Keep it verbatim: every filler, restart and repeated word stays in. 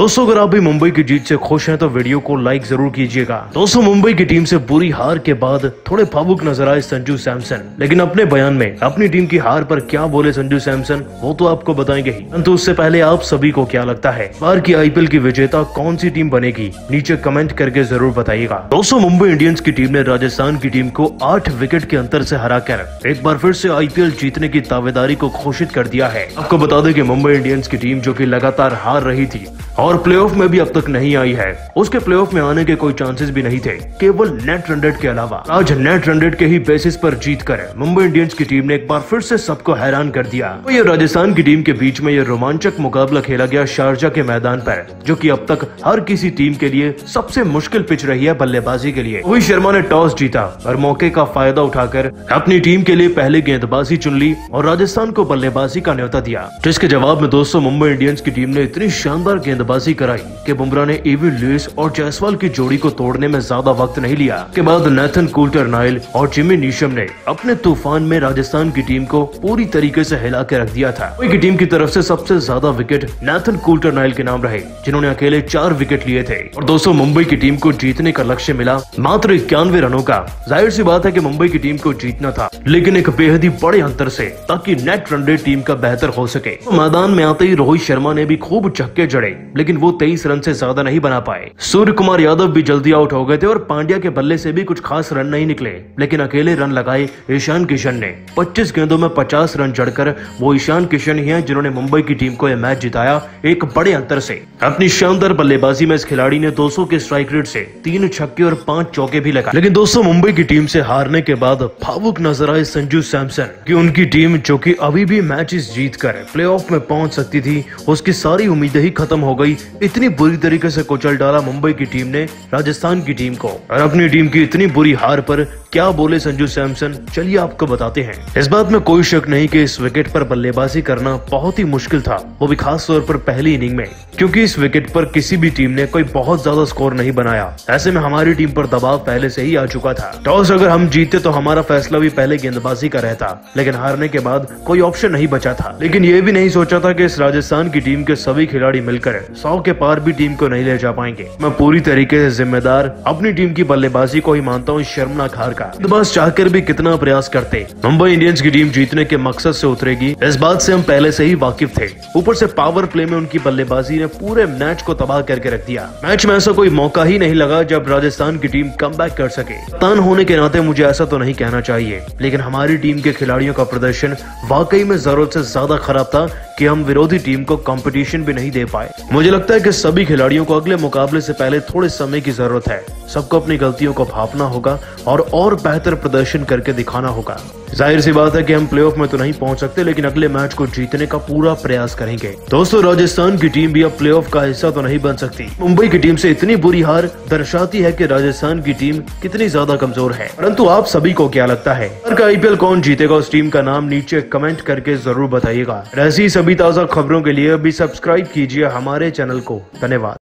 दोस्तों अगर आप भी मुंबई की जीत से खुश हैं तो वीडियो को लाइक जरूर कीजिएगा। दोस्तों मुंबई की टीम से बुरी हार के बाद थोड़े भावुक नजर आए संजू सैमसन, लेकिन अपने बयान में अपनी टीम की हार पर क्या बोले संजू सैमसन वो तो आपको बताएंगे ही, परंतु उससे पहले आप सभी को क्या लगता है बार की आई पी एल की विजेता कौन सी टीम बनेगी, नीचे कमेंट करके जरूर बताइएगा। दोस्तों मुंबई इंडियंस की टीम ने राजस्थान की टीम को आठ विकेट के अंतर से हराकर एक बार फिर से आई पी एल जीतने की दावेदारी को घोषित कर दिया है। आपको बता दें कि मुंबई इंडियंस की टीम जो कि लगातार हार रही थी और प्लेऑफ में भी अब तक नहीं आई है, उसके प्लेऑफ में आने के कोई चांसेस भी नहीं थे केवल नेट रन रेट के अलावा। आज नेट रन रेट के ही बेसिस पर जीत कर मुंबई इंडियंस की टीम ने एक बार फिर से सबको हैरान कर दिया। तो ये राजस्थान की टीम के बीच में ये रोमांचक मुकाबला खेला गया शारजा के मैदान पर, जो कि अब तक हर किसी टीम के लिए सबसे मुश्किल पिच रही है बल्लेबाजी के लिए। रोहित शर्मा ने टॉस जीता और मौके का फायदा उठाकर अपनी टीम के लिए पहले गेंदबाजी चुन ली और राजस्थान को बल्लेबाजी का न्योता दिया, जिसके जवाब में दोस्तों मुंबई इंडियंस की टीम ने इतनी शानदार गेंदबाजी कराई कि बुमरा ने एवी लुइस और जायसवाल की जोड़ी को तोड़ने में ज्यादा वक्त नहीं लिया। के बाद नेथन कुलटर नायल और जिम्मी नीशम ने अपने तूफान में राजस्थान की टीम को पूरी तरीके से हिला के रख दिया था। मुंबई की टीम की तरफ से सबसे ज्यादा विकेट नेथन कुलटर नायल के नाम रहे, जिन्होंने अकेले चार विकेट लिए थे। और दोस्तों मुंबई की टीम को जीतने का लक्ष्य मिला मात्र इक्यानवे रनों का। जाहिर सी बात है कि मुंबई की टीम को जीतना था, लेकिन एक बेहद ही बड़े अंतर से, ताकि नेट रन रेट टीम का बेहतर हो सके। मैदान में आते ही रोहित शर्मा ने भी खूब छक्के जड़े, लेकिन वो तेईस रन से ज्यादा नहीं बना पाए। सूर्य कुमार यादव भी जल्दी आउट हो गए थे और पांड्या के बल्ले से भी कुछ खास रन नहीं निकले, लेकिन अकेले रन लगाए ईशान किशन ने। पच्चीस गेंदों में पचास रन जड़कर वो ईशान किशन ही हैं जिन्होंने मुंबई की टीम को यह मैच जिताया एक बड़े अंतर से। अपनी शानदार बल्लेबाजी में इस खिलाड़ी ने दो सौ के स्ट्राइक रेट से तीन छक्के और पांच चौके भी लगाए। लेकिन दोस्तों मुंबई की टीम से हारने के बाद भावुक नजर आए संजू सैमसन की उनकी टीम जो की अभी भी मैचेस जीतकर प्लेऑफ में पहुंच सकती थी उसकी सारी उम्मीदें ही खत्म हो गई। इतनी बुरी तरीके से कुचल डाला मुंबई की टीम ने राजस्थान की टीम को। और अपनी टीम की इतनी बुरी हार पर क्या बोले संजू सैमसन चलिए आपको बताते हैं। इस बात में कोई शक नहीं कि इस विकेट पर बल्लेबाजी करना बहुत ही मुश्किल था, वो भी खास तौर पर पहली इनिंग में, क्योंकि इस विकेट पर किसी भी टीम ने कोई बहुत ज्यादा स्कोर नहीं बनाया। ऐसे में हमारी टीम पर दबाव पहले से ही आ चुका था। टॉस अगर हम जीतते तो हमारा फैसला भी पहले गेंदबाजी का रहता, लेकिन हारने के बाद कोई ऑप्शन नहीं बचा था। लेकिन ये भी नहीं सोचा था कि इस राजस्थान की टीम के सभी खिलाड़ी मिलकर सौ के पार भी टीम को नहीं ले जा पाएंगे। मैं पूरी तरीके से जिम्मेदार अपनी टीम की बल्लेबाजी को ही मानता हूँ। शर्मनाक हार का बस चाहकर भी कितना प्रयास करते, मुंबई इंडियंस की टीम जीतने के मकसद से उतरेगी इस बात से हम पहले से ही वाकिफ थे। ऊपर से पावर प्ले में उनकी बल्लेबाजी ने पूरे मैच को तबाह करके रख दिया। मैच में ऐसा कोई मौका ही नहीं लगा जब राजस्थान की टीम कमबैक कर सके। कप्तान होने के नाते मुझे ऐसा तो नहीं कहना चाहिए, लेकिन हमारी टीम के खिलाड़ियों का प्रदर्शन वाकई में जरूरत से ज्यादा खराब था कि हम विरोधी टीम को कंपटीशन भी नहीं दे पाए। मुझे लगता है कि सभी खिलाड़ियों को अगले मुकाबले से पहले थोड़े समय की जरूरत है। सबको अपनी गलतियों को भांपना होगा और और बेहतर प्रदर्शन करके दिखाना होगा। जाहिर सी बात है कि हम प्लेऑफ में तो नहीं पहुंच सकते, लेकिन अगले मैच को जीतने का पूरा प्रयास करेंगे। दोस्तों राजस्थान की टीम भी अब प्लेऑफ का हिस्सा तो नहीं बन सकती। मुंबई की टीम से इतनी बुरी हार दर्शाती है कि राजस्थान की टीम कितनी ज्यादा कमजोर है। परंतु आप सभी को क्या लगता है आई पी एल कौन जीतेगा, उस टीम का नाम नीचे कमेंट करके जरूर बताइएगा। ऐसी सभी ताजा खबरों के लिए अभी सब्सक्राइब कीजिए हमारे चैनल को। धन्यवाद।